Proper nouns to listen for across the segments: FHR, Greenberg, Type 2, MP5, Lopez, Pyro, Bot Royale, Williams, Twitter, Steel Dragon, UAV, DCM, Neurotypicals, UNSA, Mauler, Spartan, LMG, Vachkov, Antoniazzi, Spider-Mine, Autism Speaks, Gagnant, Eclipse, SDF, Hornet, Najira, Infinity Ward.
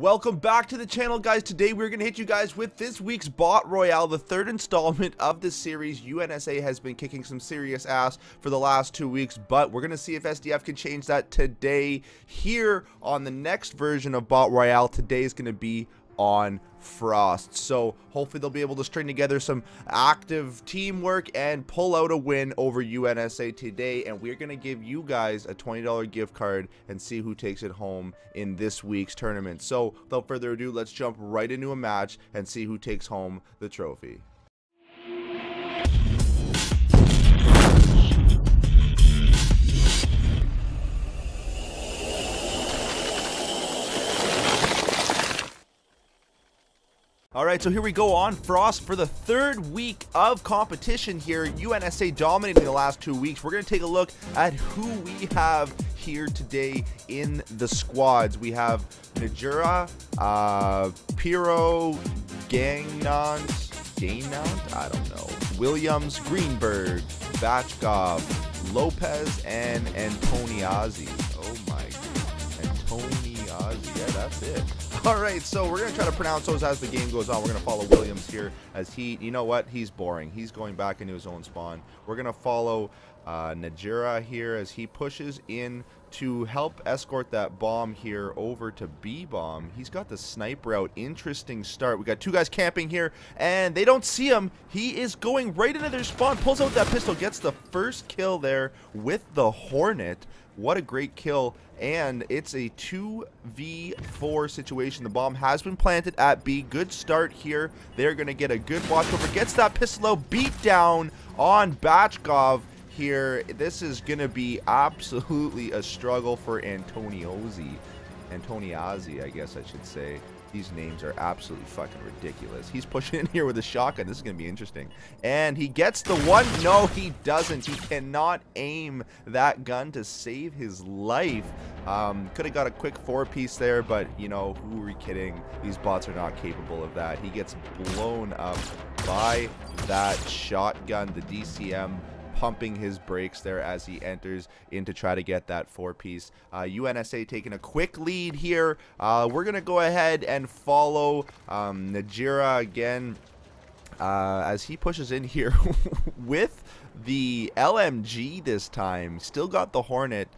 Welcome back to the channel, guys. Today we're gonna hit you guys with this week's Bot Royale, the third installment of this series. UNSA has been kicking some serious ass for the last 2 weeks, but we're gonna see if SDF can change that today here on the next version of Bot Royale. Today is gonna be on Frost, so hopefully they'll be able to string together some active teamwork and pull out a win over UNSA today. And we're gonna give you guys a $20 gift card and see who takes it home in this week's tournament. So without further ado, let's jump right into a match and see who takes home the trophy. Alright, so here we go on Frost for the third week of competition here. UNSA dominating the last 2 weeks. We're going to take a look at who we have here today in the squads. We have Najira, Pyro, Gagnant, I don't know, Williams, Greenberg, Vachkov, Lopez, and Antoniazzi. Oh my god, Antoniazzi, yeah, that's it. Alright, so we're going to try to pronounce those as the game goes on. We're going to follow Williams here as he, you know what, he's boring. He's going back into his own spawn. We're going to follow Najira here as he pushes in to help escort that bomb here over to B-bomb. He's got the sniper out. Interesting start. We got two guys camping here, and they don't see him. He is going right into their spawn, pulls out that pistol, gets the first kill there with the Hornet. What a great kill, and it's a 2v4 situation. The bomb has been planted at B. Good start here. They're going to get a good watch over. Gets that pistol out. Beat down on Bachkov here. This is going to be absolutely a struggle for Antoniazzi, I guess I should say. These names are absolutely fucking ridiculous. He's pushing in here with a shotgun. This is going to be interesting. And he gets the one. No, he doesn't. He cannot aim that gun to save his life. Could have got a quick four-piece there, but, you know, who are we kidding? These bots are not capable of that. He gets blown up by that shotgun, the DCM, pumping his brakes there as he enters in to try to get that four-piece. UNSA taking a quick lead here. We're going to go ahead and follow Najira again as he pushes in here with the LMG this time. Still got the Hornet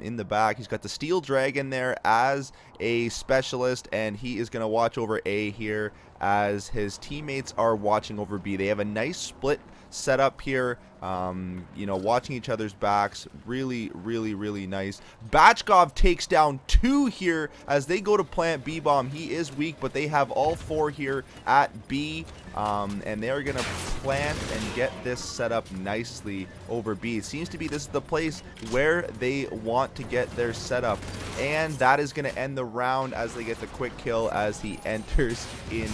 in the back. He's got the Steel Dragon there as a specialist, and he is going to watch over A here as his teammates are watching over B. They have a nice split set up here, you know, watching each other's backs. Really nice. Bachkov takes down two here as they go to plant B-bomb. He is weak, but they have all four here at B, and they're gonna plant and get this set up nicely over B. It seems to be this is the place where they want to get their setup, and that is gonna end the round as they get the quick kill as he enters in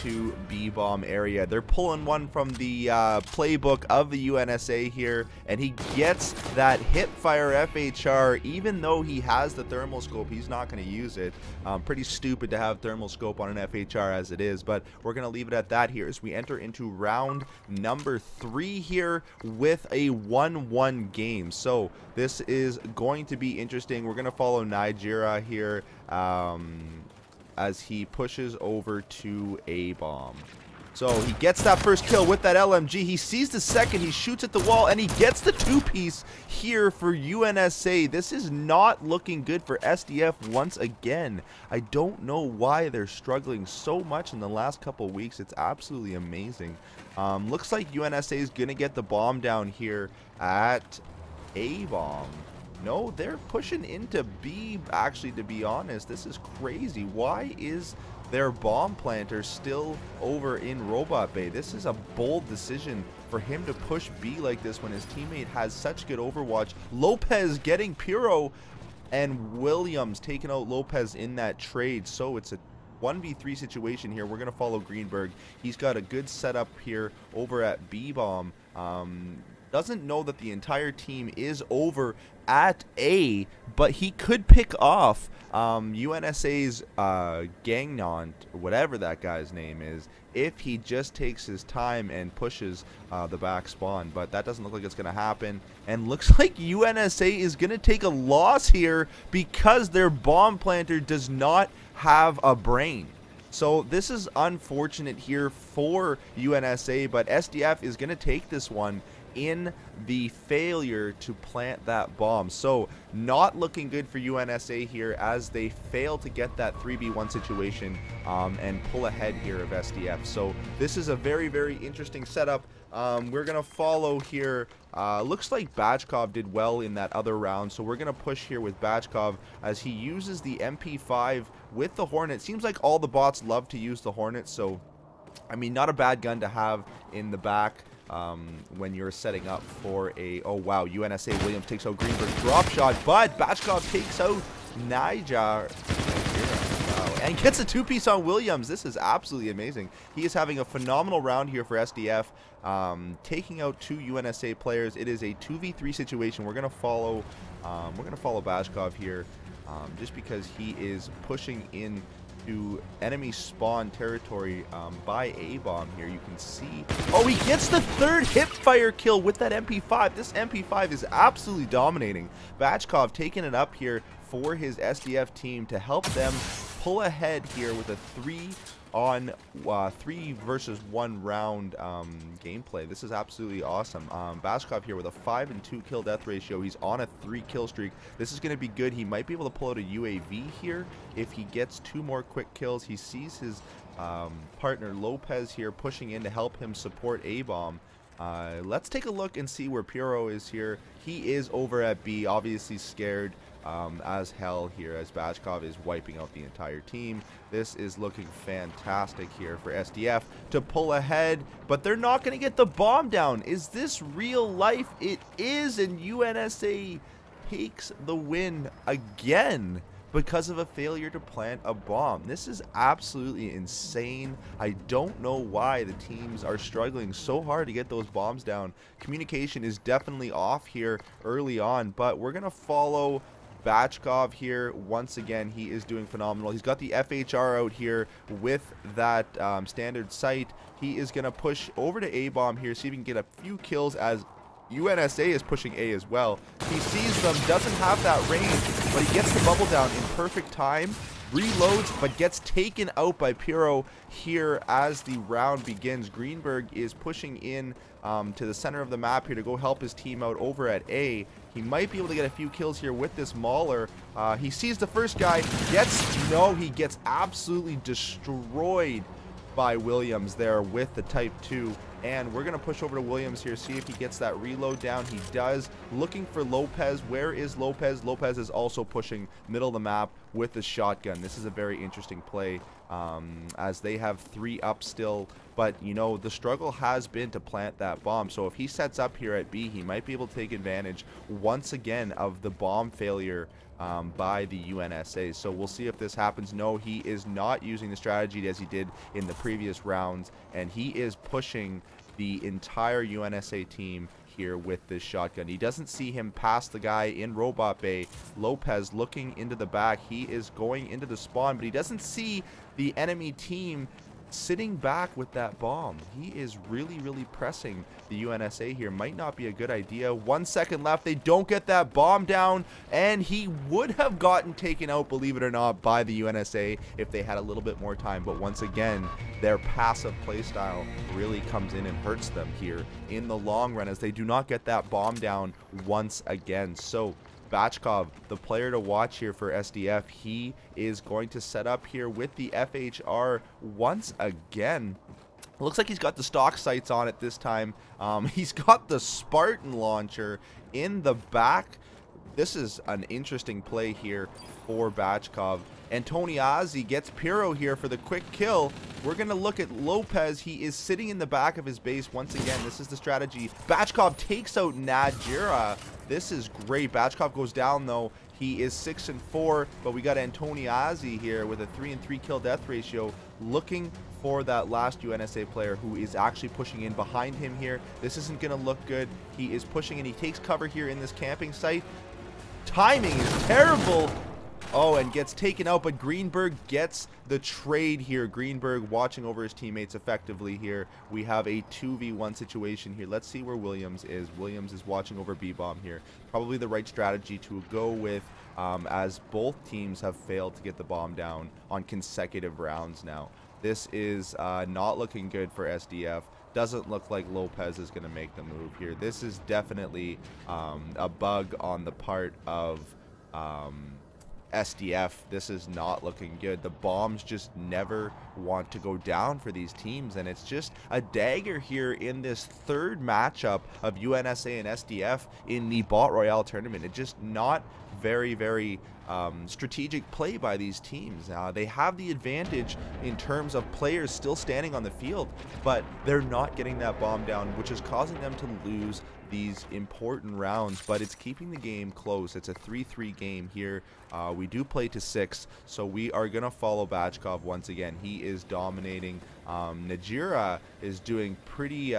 to B-bomb area. They're pulling one from the playbook of the UNSA here, and he gets that hipfire FHR. Even though he has the thermal scope, he's not going to use it. Pretty stupid to have thermal scope on an FHR as it is, but we're going to leave it at that here as we enter into round number 3 here with a 1-1 game. So this is going to be interesting. We're going to follow Najira here as he pushes over to A-bomb. So he gets that first kill with that LMG. He sees the second, he shoots at the wall, and he gets the two-piece here for UNSA. This is not looking good for SDF once again. I don't know why they're struggling so much in the last couple weeks. It's absolutely amazing. Looks like UNSA is gonna get the bomb down here at A-bomb. No, they're pushing into B, actually, to be honest. This is crazy. Why is their bomb planter still over in Robot Bay? This is a bold decision for him to push B like this when his teammate has such good overwatch. Lopez getting Pyro and Williams taking out Lopez in that trade. So it's a 1v3 situation here. We're going to follow Greenberg. He's got a good setup here over at B-bomb. Doesn't know that the entire team is over at A, but he could pick off UNSA's Gagnant, whatever that guy's name is, if he just takes his time and pushes the back spawn. But that doesn't look like it's going to happen, and looks like UNSA is going to take a loss here because their bomb planter does not have a brain. So this is unfortunate here for UNSA, but SDF is going to take this one in the failure to plant that bomb. So not looking good for UNSA here as they fail to get that 3v1 situation and pull ahead here of SDF. So this is a very, very interesting setup. We're gonna follow here. Looks like Vachkov did well in that other round, so we're gonna push here with Vachkov as he uses the MP5 with the Hornet. Seems like all the bots love to use the Hornet, so I mean, not a bad gun to have in the back when you're setting up for a... Oh wow, UNSA Williams takes out Greenberg, drop shot, but Vachkov takes out Najira. And gets a two-piece on Williams. This is absolutely amazing. He is having a phenomenal round here for SDF, taking out two UNSA players. It is a 2v3 situation. We're gonna follow. We're gonna follow Vachkov here, just because he is pushing in to enemy spawn territory by A-bomb here. You can see, oh, he gets the third hip fire kill with that MP5. This MP5 is absolutely dominating. Vachkov taking it up here for his SDF team to help them pull ahead here with a 3 versus 1 round gameplay. This is absolutely awesome. Vachkov here with a 5 and 2 kill death ratio. He's on a 3 kill streak. This is going to be good. He might be able to pull out a UAV here if he gets 2 more quick kills. He sees his partner Lopez here pushing in to help him support A-bomb. Let's take a look and see where Pyro is here. He is over at B, obviously scared as hell here as Vachkov is wiping out the entire team. This is looking fantastic here for SDF to pull ahead, but they're not going to get the bomb down. Is this real life? It is, and UNSA takes the win again because of a failure to plant a bomb. This is absolutely insane. I don't know why the teams are struggling so hard to get those bombs down. Communication is definitely off here early on, but we're gonna follow Vachkov here. Once again, he is doing phenomenal. He's got the FHR out here with that standard sight. He is gonna push over to A-bomb here, see if he can get a few kills as UNSA is pushing A as well. He sees them, doesn't have that range, but he gets the bubble down in perfect time, reloads, but gets taken out by Pyro here as the round begins. Greenberg is pushing in to the center of the map here to go help his team out over at A. He might be able to get a few kills here with this Mauler. He sees the first guy, he gets absolutely destroyed by Williams there with the Type 2. And we're going to push over to Williams here, see if he gets that reload down. He does. Looking for Lopez. Where is Lopez? Lopez is also pushing middle of the map with the shotgun. This is a very interesting play as they have 3 up still. But, you know, the struggle has been to plant that bomb. So if he sets up here at B, he might be able to take advantage once again of the bomb failure by the UNSA. So we'll see if this happens. No, he is not using the strategy as he did in the previous rounds, and he is pushing the entire UNSA team here with this shotgun. He doesn't see him past the guy in Robot Bay. Lopez looking into the back. He is going into the spawn, but he doesn't see the enemy team sitting back with that bomb. He is really pressing the UNSA here. Might not be a good idea. 1 second left. They don't get that bomb down, and he would have gotten taken out, believe it or not, by the UNSA if they had a little bit more time. But once again, their passive playstyle really comes in and hurts them here in the long run as they do not get that bomb down once again. So Vachkov, the player to watch here for SDF, he is going to set up here with the FHR once again. Looks like he's got the stock sights on it this time. He's got the Spartan launcher in the back. This is an interesting play here for Vachkov. Antoniazzi gets Pyro here for the quick kill. We're going to look at Lopez. He is sitting in the back of his base once again. This is the strategy. Vachkov takes out Najira. This is great. Vachkov goes down, though. He is 6 and 4, but we got Antoniazzi here with a 3 and 3 kill death ratio, looking for that last UNSA player who is actually pushing in behind him here. This isn't going to look good. He is pushing, and he takes cover here in this camping site. Timing is terrible. Oh, and gets taken out, but Greenberg gets the trade here. Greenberg watching over his teammates effectively here. We have a 2v1 situation here. Let's see where Williams is. Williams is watching over B-bomb here. Probably the right strategy to go with as both teams have failed to get the bomb down on consecutive rounds now. This is not looking good for SDF. Doesn't look like Lopez is going to make the move here. This is definitely a bug on the part of SDF. This is not looking good. The bombs just never want to go down for these teams, and it's just a dagger here in this third matchup of UNSA and SDF in the Bot Royale tournament. It's just not very, very strategic play by these teams. They have the advantage in terms of players still standing on the field, but they're not getting that bomb down, which is causing them to lose these important rounds, but it's keeping the game close. It's a 3-3 game here. We do play to 6, so we are going to follow Vachkov once again. He is dominating. Najira is doing pretty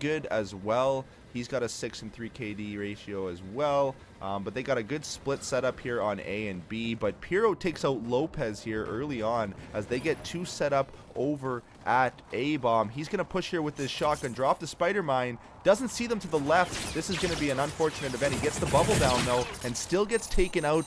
good as well. He's got a 6 and 3 KD ratio as well, but they got a good split setup here on A and B. But Pyro takes out Lopez here early on as they get 2 set up over at A bomb. He's going to push here with this shotgun, drop the Spider-Mine, doesn't see them to the left. This is going to be an unfortunate event. He gets the bubble down though and still gets taken out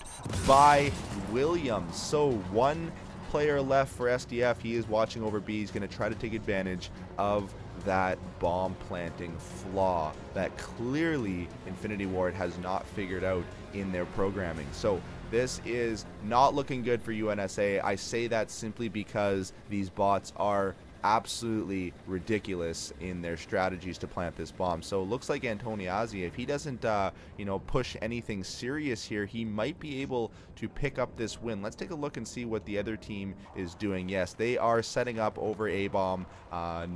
by Williams. So one player left for SDF. He is watching over B. He's going to try to take advantage of that bomb planting flaw that clearly Infinity Ward has not figured out in their programming. So this is not looking good for UNSA. I say that simply because these bots are absolutely ridiculous in their strategies to plant this bomb. So it looks like Antoniazzi, if he doesn't you know, push anything serious here, he might be able to pick up this win. Let's take a look and see what the other team is doing. Yes, they are setting up over A bomb.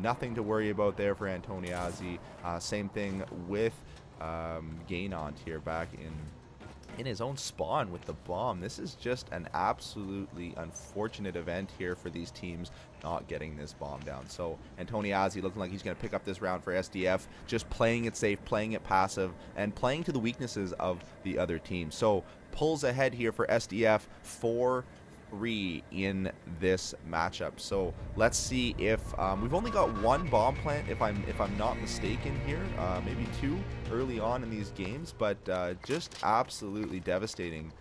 Nothing to worry about there for Antoniazzi. Same thing with Gagnant here back in his own spawn with the bomb. This is just an absolutely unfortunate event here for these teams not getting this bomb down. So Antoniazzi looking like he's going to pick up this round for SDF, just playing it safe, playing it passive, and playing to the weaknesses of the other team. So pulls ahead here for SDF 4-3 in this matchup. So let's see if we've only got one bomb plant, if I'm not mistaken here, maybe 2 early on in these games, but just absolutely devastating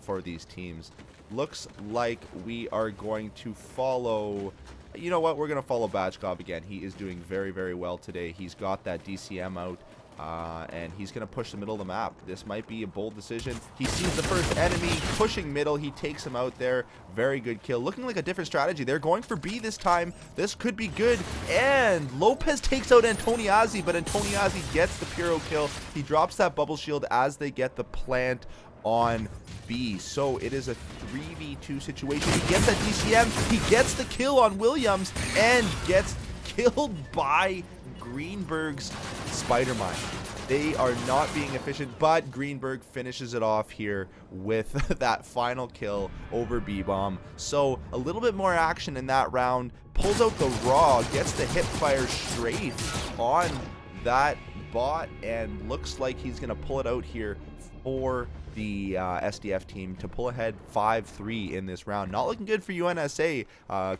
for these teams. Looks like we are going to follow, you know what, we're going to follow Vachkov again. He is doing very, very well today. He's got that DCM out. And he's going to push the middle of the map. This might be a bold decision. He sees the first enemy pushing middle. He takes him out there. Very good kill. Looking like a different strategy. They're going for B this time. This could be good. And Lopez takes out Antoniazzi, but Antoniazzi gets the Pyro kill. He drops that bubble shield as they get the plant on B. So it is a 3v2 situation. He gets that DCM. He gets the kill on Williams and gets killed by Greenberg's Spider-Mine. They are not being efficient, but Greenberg finishes it off here with that final kill over B-bomb. So a little bit more action in that round. Pulls out the raw, gets the hip fire straight on that bot, and looks like he's going to pull it out here for the SDF team to pull ahead 5-3 in this round. Not looking good for UNSA.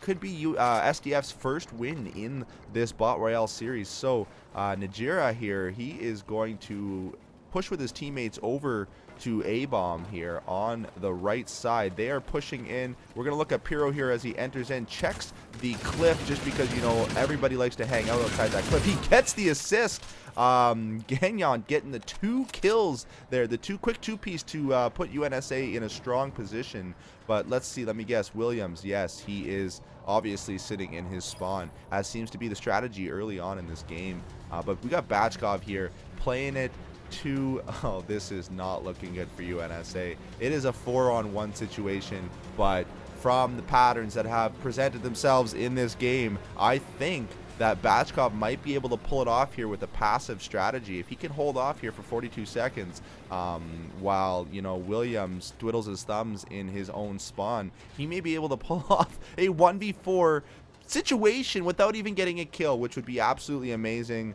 Could be SDF's first win in this Bot Royale series. So Najira here, he is going to push with his teammates over to A-bomb here on the right side. They are pushing in. We're going to look at Pyro here as he enters in, checks the cliff just because, you know, everybody likes to hang out outside that cliff. He gets the assist. Gagnant getting the 2 kills there, the 2 quick 2-piece to put UNSA in a strong position. But let's see, let me guess, Williams, yes, he is obviously sitting in his spawn, as seems to be the strategy early on in this game. But we got Vachkov here playing it to, oh, this is not looking good for UNSA. It is a 4-on-1 situation, but from the patterns that have presented themselves in this game, I think that Vachkov might be able to pull it off here with a passive strategy. If he can hold off here for 42 seconds while, you know, Williams twiddles his thumbs in his own spawn, he may be able to pull off a 1v4 situation without even getting a kill, which would be absolutely amazing.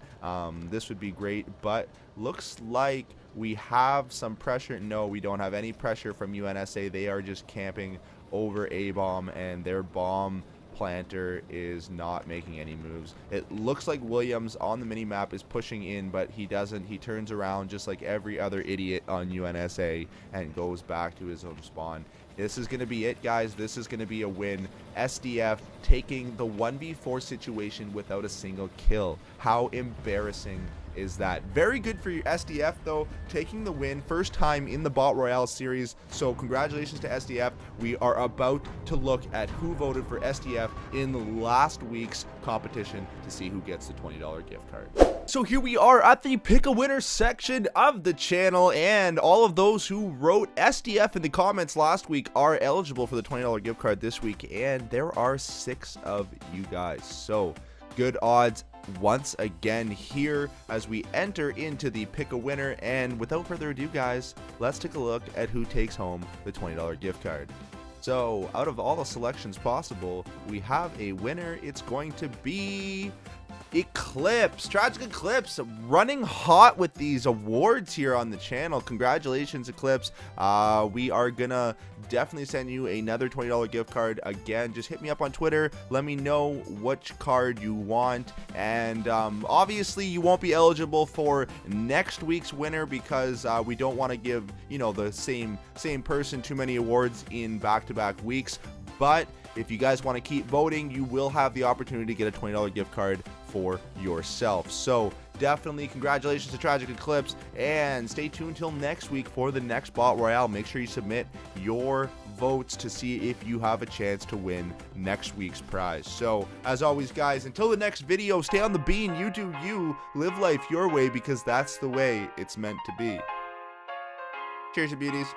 This would be great, but looks like we have some pressure. No, we don't have any pressure from UNSA. They are just camping over A-bomb, and their bomb planter is not making any moves. It looks like Williams on the minimap is pushing in, but he doesn't. He turns around just like every other idiot on UNSA and goes back to his own spawn. This is going to be it, guys. This is going to be a win. SDF taking the 1v4 situation without a single kill. How embarrassing is that? Very good for your SDF, though, taking the win. First time in the Bot Royale series. So congratulations to SDF. We are about to look at who voted for SDF in last week's competition to see who gets the $20 gift card. So here we are at the pick a winner section of the channel, and all of those who wrote SDF in the comments last week are eligible for the $20 gift card this week, and there are 6 of you guys. So good odds once again here as we enter into the pick a winner, and without further ado, guys, let's take a look at who takes home the $20 gift card. So out of all the selections possible, we have a winner. It's going to be Eclipse. Tragic Eclipse, running hot with these awards here on the channel. Congratulations, Eclipse. We are gonna definitely send you another $20 gift card. Again, just hit me up on Twitter, let me know which card you want, and obviously you won't be eligible for next week's winner because we don't want to give, you know, the same person too many awards in back-to-back weeks. But if you guys want to keep voting, you will have the opportunity to get a $20 gift card for yourself. So definitely congratulations to Tragic Eclipse, and stay tuned till next week for the next Bot Royale. Make sure you submit your votes to see if you have a chance to win next week's prize. So as always, guys, until the next video, stay on the bean. You do you, live life your way, because that's the way it's meant to be. Cheers, you beauties.